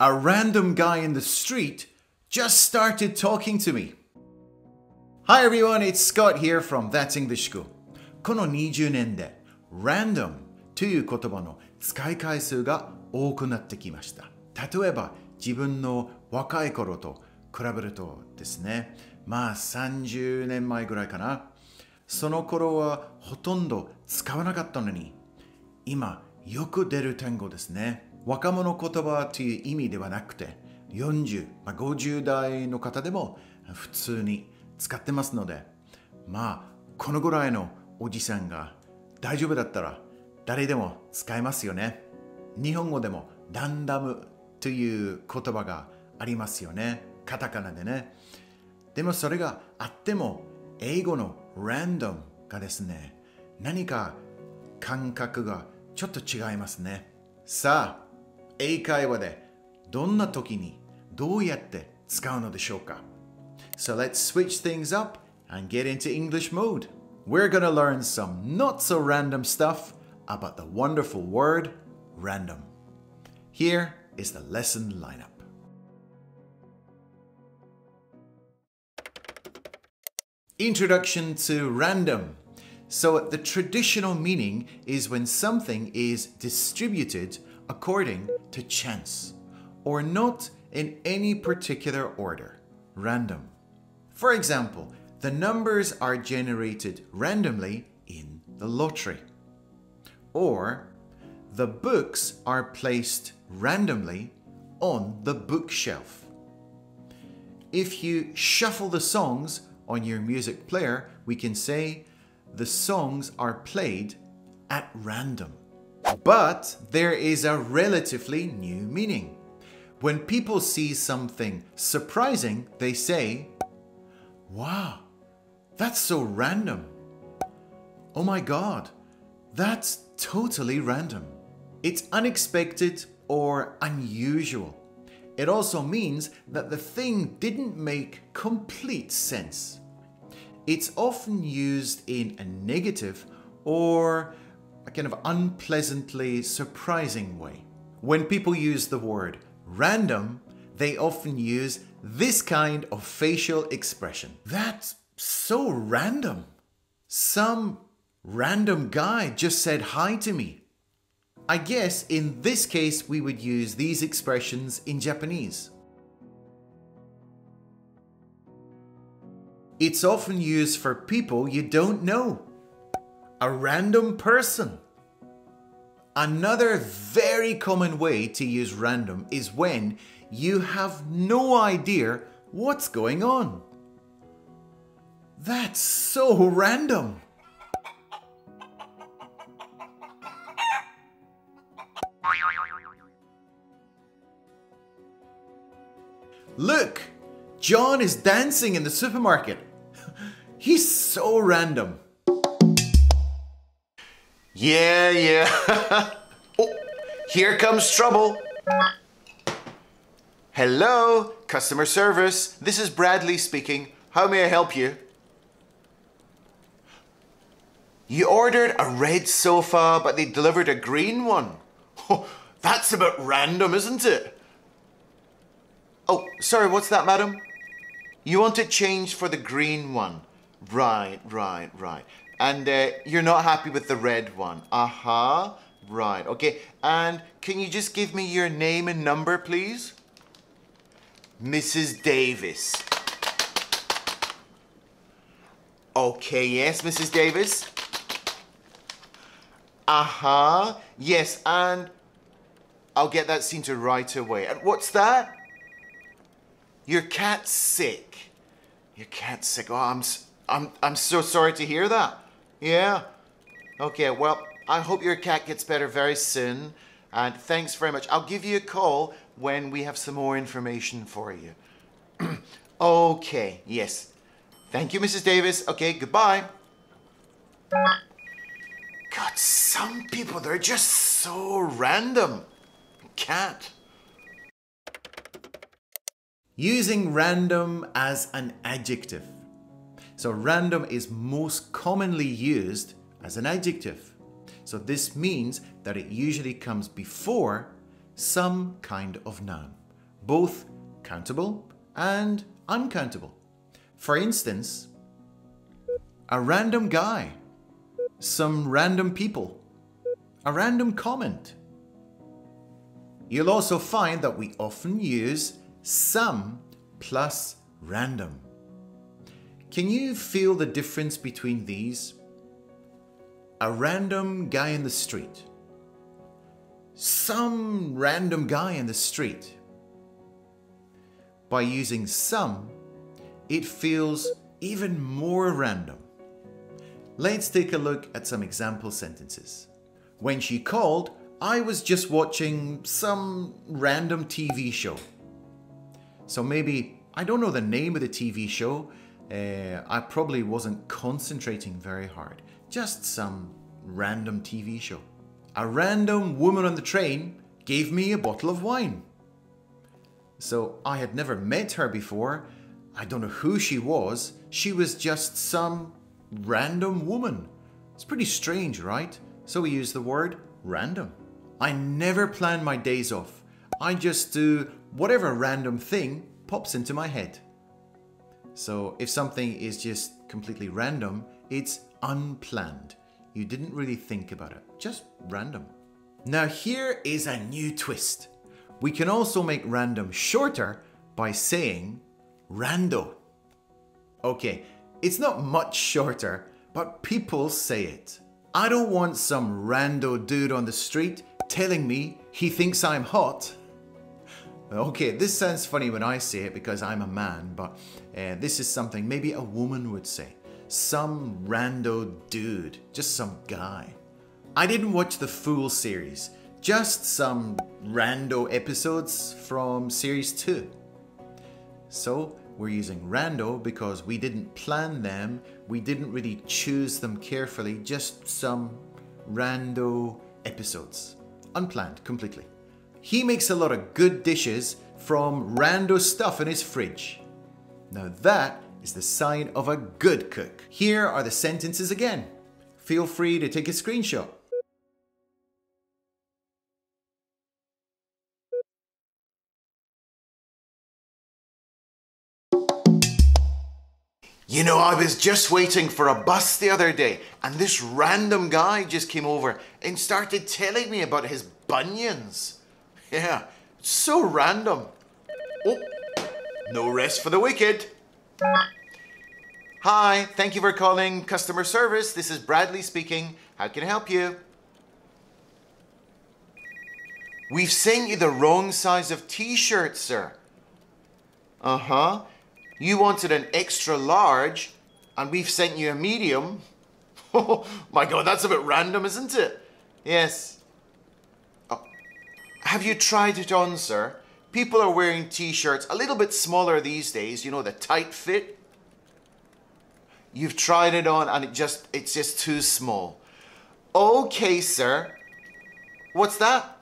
A random guy in the street just started talking to me. Hi everyone, it's Scott here from That's English School. この20年で random という言葉の使い回数が多くなってきました。例えば自分の若い頃と比べるとですね、まあ30年前ぐらいかな。その頃はほとんど使わなかったのに、今よく出る単語ですね。若者言葉という意味ではなくて、40、50代の方でも普通に使ってますので、まあこのぐらいのおじさんが大丈夫だったら誰でも使えますよね。日本語でもランダムという言葉がありますよね。カタカナでね。でもそれがあっても英語のランダムがですね、何か感覚がちょっと違いますね。さあ、英会話でどんな時にどうやって使うのでしょうか? So let's switch things up and get into English mode. We're gonna learn some not so random stuff about the wonderful word random. Here is the lesson lineup. Introduction to random. So the traditional meaning is when something is distributed according to chance or not in any particular order. Random. For example, the numbers are generated randomly in the lottery. Or the books are placed randomly on the bookshelf. If you shuffle the songs on your music player, we can say the songs are played at random. But there is a relatively new meaning. When people see something surprising, they say, wow, that's so random. Oh my God, that's totally random. It's unexpected or unusual. It also means that the thing didn't make complete sense. It's often used in a negative or a kind of unpleasantly surprising way. When people use the word random, they often use this kind of facial expression. That's so random. Some random guy just said hi to me. I guess in this case we would use these expressions in Japanese. It's often used for people you don't know. A random person. Another very common way to use random is when you have no idea what's going on. That's so random. Look, John is dancing in the supermarket. He's so random. Yeah. Oh, here comes trouble. Hello, customer service. This is Bradley speaking. How may I help you? You ordered a red sofa, but they delivered a green one. Oh, that's a bit random, isn't it? Oh, sorry, what's that, madam? You want it changed for the green one. Right. And you're not happy with the red one. Aha, right, okay. And can you just give me your name and number, please? Mrs. Davis. Okay, yes, Mrs. Davis. Aha, yes, and I'll get that seen to right away. And what's that? Your cat's sick. Your cat's sick. Oh, I'm so sorry to hear that. Yeah. Okay, well, I hope your cat gets better very soon. And thanks very much. I'll give you a call when we have some more information for you. Okay, yes. Thank you, Mrs. Davis. Okay, goodbye. God, some people, they're just so random. Cat. Using random as an adjective. So random is most commonly used as an adjective. So this means that it usually comes before some kind of noun. both countable and uncountable. For instance, a random guy, some random people, a random comment. You'll also find that we often use some plus random. Can you feel the difference between these? A random guy in the street. Some random guy in the street. By using some, it feels even more random. Let's take a look at some example sentences. When she called, I was just watching some random TV show. So maybe, I don't know the name of the TV show. I probably wasn't concentrating very hard. Just some random TV show. A random woman on the train gave me a bottle of wine. So I had never met her before. I don't know who she was. She was just some random woman. It's pretty strange, right? So we use the word random. I never plan my days off. I just do whatever random thing pops into my head. So if something is just completely random, it's unplanned. You didn't really think about it, just random. Now here is a new twist. We can also make random shorter by saying rando. Okay, it's not much shorter, but people say it. I don't want some rando dude on the street telling me he thinks I'm hot. Okay, this sounds funny when I say it because I'm a man, but this is something maybe a woman would say. Some rando dude, just some guy. I didn't watch the full series, just some rando episodes from series 2. So we're using rando because we didn't plan them, we didn't really choose them carefully, just some rando episodes. Unplanned, completely. He makes a lot of good dishes from rando stuff in his fridge. Now that is the sign of a good cook. Here are the sentences again. Feel free to take a screenshot. You know, I was just waiting for a bus the other day, and this random guy just came over and started telling me about his bunions. Yeah, so random. Oh, no rest for the wicked. Hi, thank you for calling customer service. This is Bradley speaking. How can I help you? We've sent you the wrong size of t-shirt, sir. Uh-huh. You wanted an extra large, and we've sent you a medium. Oh, my God, that's a bit random, isn't it? Yes. Oh. Have you tried it on, sir? People are wearing t-shirts a little bit smaller these days, you know, the tight fit. You've tried it on and it's just too small. Okay, sir. What's that?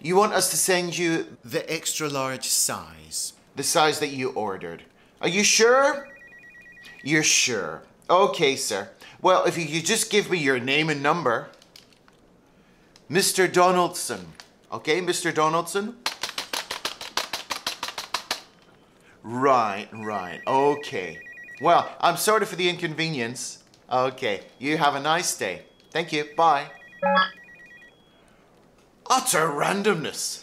You want us to send you the extra large size. The size that you ordered. Are you sure? You're sure. Okay, sir. Well, if you could just give me your name and number. Mr. Donaldson. Okay, Mr. Donaldson? Right, okay. Well, I'm sorry for the inconvenience. Okay, you have a nice day. Thank you, bye. Utter randomness.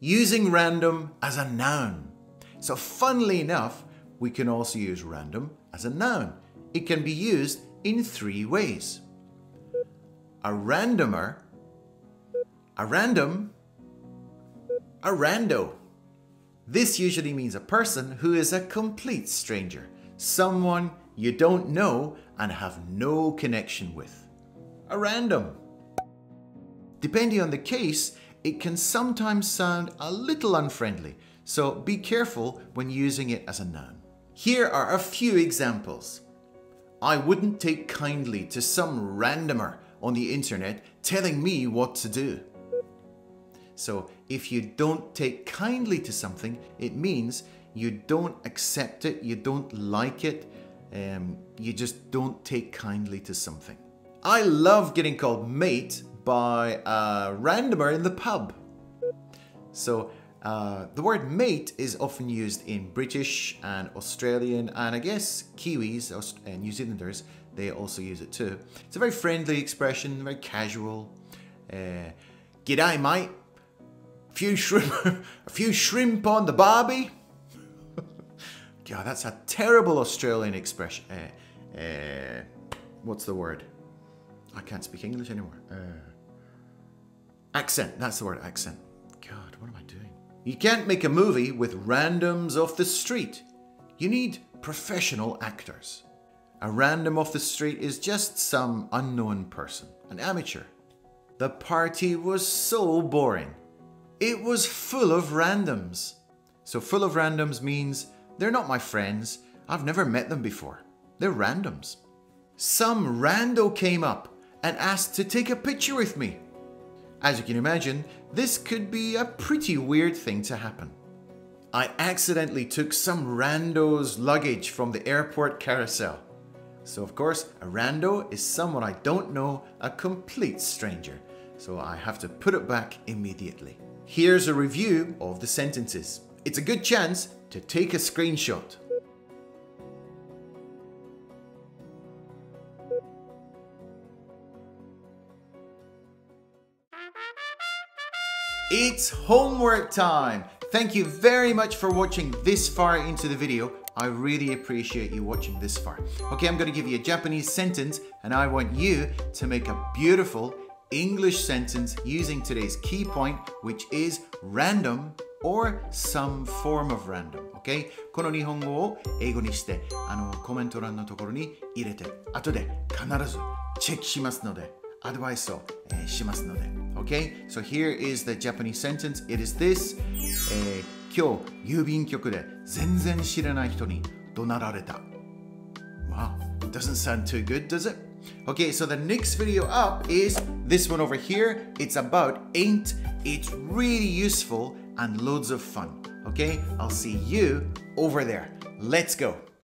Using random as a noun. So funnily enough, we can also use random as a noun. It can be used in three ways. A randomer, a random, a rando. This usually means a person who is a complete stranger, someone you don't know and have no connection with. A random. Depending on the case, it can sometimes sound a little unfriendly, so be careful when using it as a noun. Here are a few examples. I wouldn't take kindly to some randomer on the internet telling me what to do. So if you don't take kindly to something, it means you don't accept it, you don't like it, you just don't take kindly to something. I love getting called mate by a randomer in the pub. So the word mate is often used in British and Australian, and I guess Kiwis and New Zealanders, they also use it too. It's a very friendly expression, very casual. G'day mate, a few shrimp on the barbie. God, that's a terrible Australian expression. What's the word? I can't speak English anymore. Accent, that's the word, accent. God, what am I doing? You can't make a movie with randoms off the street. You need professional actors. A random off the street is just some unknown person, an amateur. The party was so boring. It was full of randoms. So full of randoms means they're not my friends. I've never met them before. They're randoms. Some rando came up and asked to take a picture with me. As you can imagine, this could be a pretty weird thing to happen. I accidentally took some rando's luggage from the airport carousel. So of course, a rando is someone I don't know, a complete stranger. So I have to put it back immediately. Here's a review of the sentences. It's a good chance to take a screenshot. It's homework time! Thank you very much for watching this far into the video. I really appreciate you watching this far. Okay, I'm going to give you a Japanese sentence and I want you to make a beautiful English sentence using today's key point, which is random or some form of random, okay? この日本語を英語にして、コメント欄のところに入れて、後で必ずチェックしますので、アドバイスをしますので、okay? So here is the Japanese sentence. It is this. 今日、郵便局で全然知らない人に怒鳴られた。Wow, it doesn't sound too good, does it? Okay, so the next video up is this one over here. It's about ain't. It's really useful and loads of fun. Okay, I'll see you over there. Let's go.